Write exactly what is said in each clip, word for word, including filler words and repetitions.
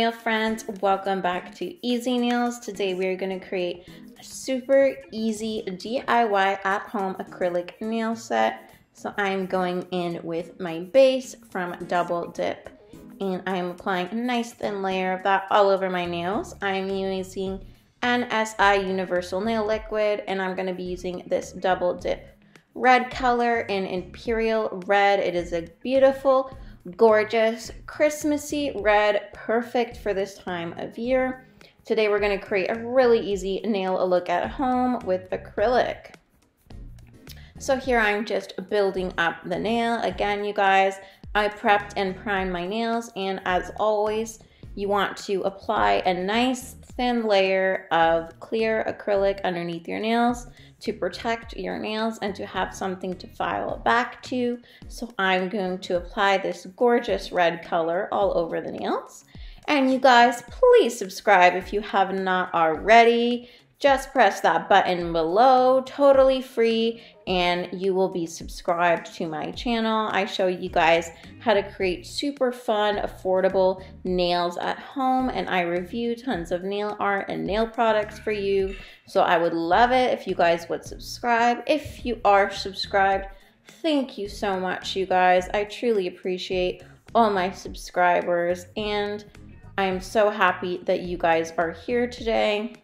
nail friends, welcome back to Easy Nails. Today we are going to create a super easy D I Y at home acrylic nail set. So I'm going in with my base from Double Dip and I'm applying a nice thin layer of that all over my nails. I'm using N S I Universal Nail Liquid and I'm going to be using this Double Dip Red color in Imperial Red. It is a beautiful, gorgeous, Christmassy red, perfect for this time of year. Today we're going to create a really easy nail look at home with acrylic. So here I'm just building up the nail. Again, you guys, I prepped and primed my nails, and as always, you want to apply a nice thin layer of clear acrylic underneath your nails to protect your nails and to have something to file back to. So I'm going to apply this gorgeous red color all over the nails. And you guys, please subscribe if you have not already. Just press that button below, totally free, and you will be subscribed to my channel. I show you guys how to create super fun, affordable nails at home, and I review tons of nail art and nail products for you. So I would love it if you guys would subscribe. If you are subscribed, thank you so much, you guys. I truly appreciate all my subscribers, and I'm so happy that you guys are here today.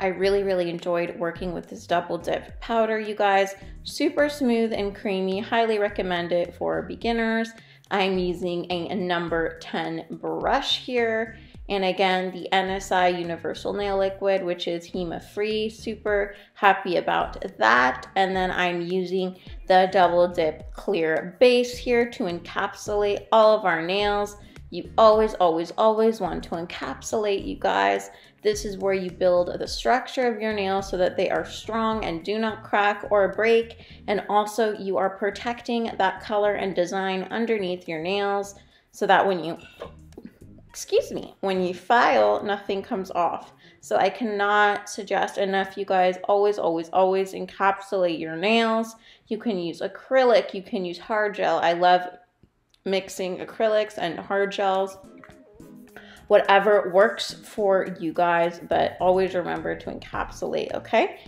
I really, really enjoyed working with this Double Dip powder, you guys. Super smooth and creamy. Highly recommend it for beginners. I'm using a number ten brush here. And again, the N S I Universal Nail Liquid, which is HEMA-free. Super happy about that. And then I'm using the Double Dip Clear Base here to encapsulate all of our nails. You always, always, always want to encapsulate, you guys. This is where you build the structure of your nails so that they are strong and do not crack or break. And also you are protecting that color and design underneath your nails so that when you, excuse me, when you file, nothing comes off. So I cannot suggest enough, you guys, always, always, always encapsulate your nails. You can use acrylic, you can use hard gel. I love mixing acrylics and hard gels. Whatever works for you guys, but always remember to encapsulate, okay?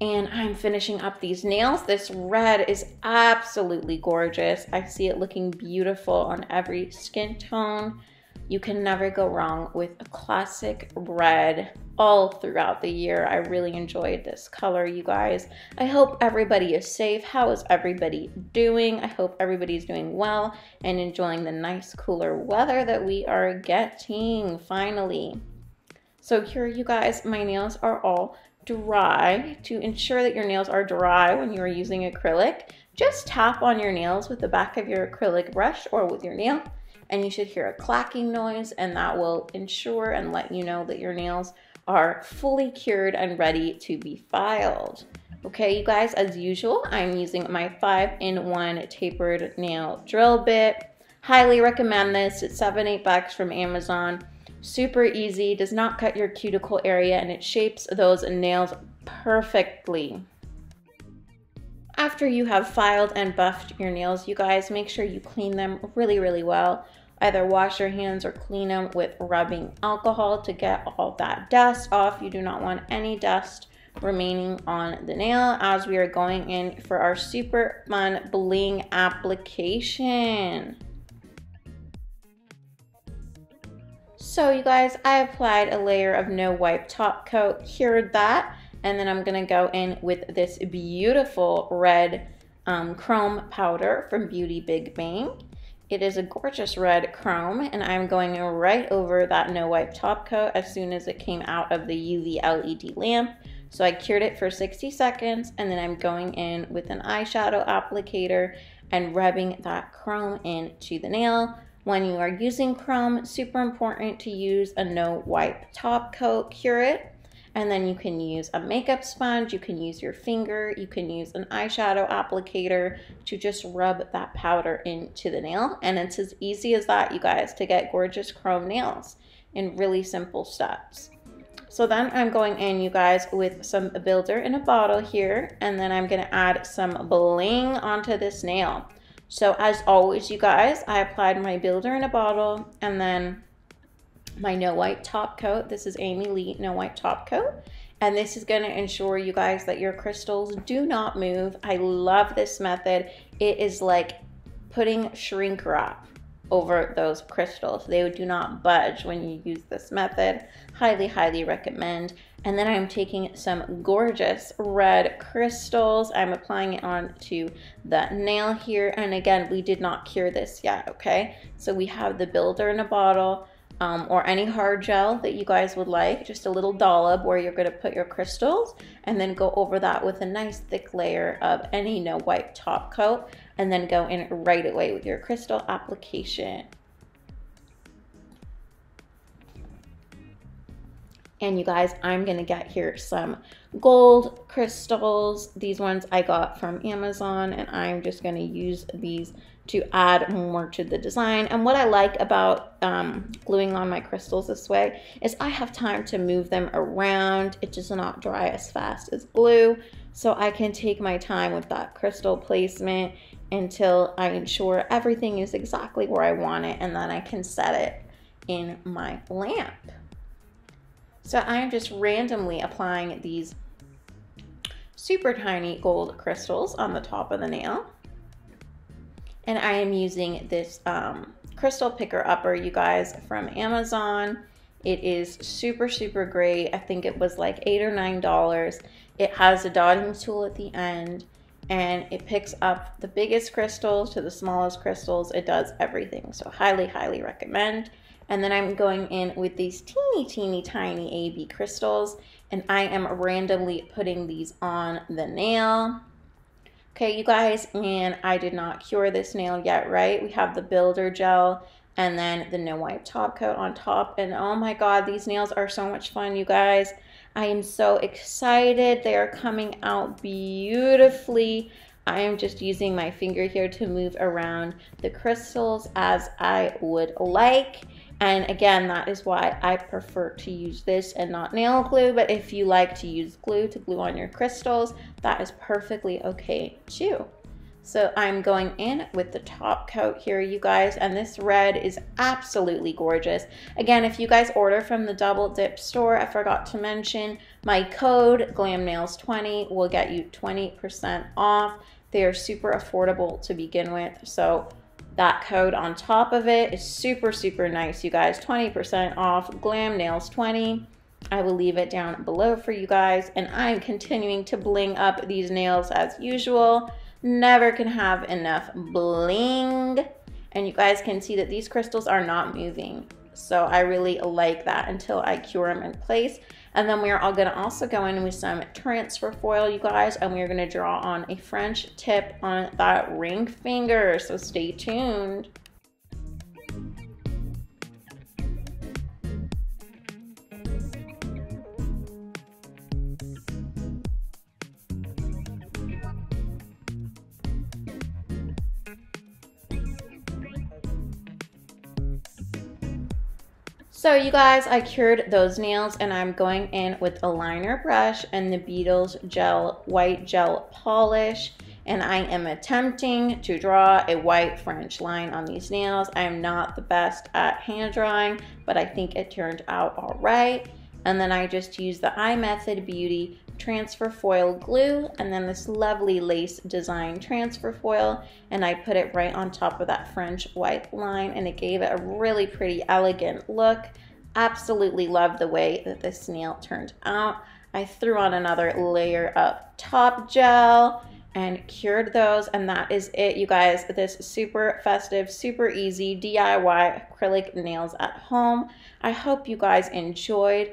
And I'm finishing up these nails. This red is absolutely gorgeous. I see it looking beautiful on every skin tone. You can never go wrong with a classic red all throughout the year. I really enjoyed this color, you guys. I hope everybody is safe. How is everybody doing? I hope everybody's doing well and enjoying the nice cooler weather that we are getting finally. So here, you guys, my nails are all dry. To ensure that your nails are dry when you are using acrylic, just tap on your nails with the back of your acrylic brush or with your nail, and you should hear a clacking noise, and that will ensure and let you know that your nails are fully cured and ready to be filed. Okay, you guys, as usual, I'm using my five in one tapered nail drill bit. Highly recommend this. It's seven, eight bucks from Amazon. Super easy, does not cut your cuticle area, and it shapes those nails perfectly. After you have filed and buffed your nails, you guys, make sure you clean them really, really well. Either wash your hands or clean them with rubbing alcohol to get all that dust off. You do not want any dust remaining on the nail as we are going in for our super fun bling application. So you guys, I applied a layer of no wipe top coat, cured that, and then I'm gonna go in with this beautiful red um, chrome powder from Beauty Big Bang. It is a gorgeous red chrome, and I'm going right over that no wipe top coat as soon as it came out of the U V L E D lamp. So I cured it for sixty seconds, and then I'm going in with an eyeshadow applicator and rubbing that chrome into the nail. When you are using chrome, super important to use a no wipe top coat, cure it, and then you can use a makeup sponge, you can use your finger, you can use an eyeshadow applicator to just rub that powder into the nail. And it's as easy as that, you guys, to get gorgeous chrome nails in really simple steps. So then I'm going in, you guys, with some builder in a bottle here, and then I'm gonna add some bling onto this nail. So as always, you guys, I applied my builder in a bottle, and then my No Wipe Top Coat. This is Amy Lee No Wipe Top Coat. And this is gonna ensure you guys that your crystals do not move. I love this method. It is like putting shrink wrap over those crystals. They do not budge when you use this method. Highly, highly recommend. And then I'm taking some gorgeous red crystals. I'm applying it on to the nail here. And again, we did not cure this yet, okay? So we have the builder in a bottle, um, or any hard gel that you guys would like, just a little dollop where you're gonna put your crystals and then go over that with a nice thick layer of any No Wipe Top Coat. And then go in right away with your crystal application. And you guys, I'm gonna get here some gold crystals. These ones I got from Amazon, and I'm just gonna use these to add more to the design. And what I like about um, gluing on my crystals this way is I have time to move them around. It does not dry as fast as glue. So I can take my time with that crystal placement until I ensure everything is exactly where I want it, and then I can set it in my lamp. So I'm just randomly applying these super tiny gold crystals on the top of the nail. And I am using this um, crystal picker upper, you guys, from Amazon. It is super, super great. I think it was like eight or nine dollars. It has a dotting tool at the end, and it picks up the biggest crystals to the smallest crystals. It does everything. So highly, highly recommend. And then I'm going in with these teeny, teeny, tiny A B crystals, and I am randomly putting these on the nail. Okay, you guys, and I did not cure this nail yet, right? We have the builder gel and then the No Wipe Top Coat on top. And oh my God, these nails are so much fun, you guys. I am so excited. They are coming out beautifully. I am just using my finger here to move around the crystals as I would like. And again, that is why I prefer to use this and not nail glue. But if you like to use glue to glue on your crystals, that is perfectly okay too. So I'm going in with the top coat here, you guys, and this red is absolutely gorgeous. Again, if you guys order from the Double Dip store, I forgot to mention, my code glam nails twenty will get you twenty percent off. They are super affordable to begin with. So that code on top of it is super, super nice, you guys. twenty percent off glam nails twenty. I will leave it down below for you guys. And I'm continuing to bling up these nails as usual. Never can have enough bling. And you guys can see that these crystals are not moving. So I really like that until I cure them in place. And then we are all gonna also go in with some transfer foil, you guys, and we are gonna draw on a French tip on that ring finger. So stay tuned. So you guys, I cured those nails, and I'm going in with a liner brush and the Beetles gel, white gel polish. And I am attempting to draw a white French line on these nails. I am not the best at hand drawing, but I think it turned out all right. And then I just used the iMethod Beauty transfer foil glue, and then this lovely lace design transfer foil, and I put it right on top of that French white line, and it gave it a really pretty elegant look. Absolutely love the way that this nail turned out. I threw on another layer of top gel and cured those, and that is it, you guys. This super festive, super easy D I Y acrylic nails at home. I hope you guys enjoyed.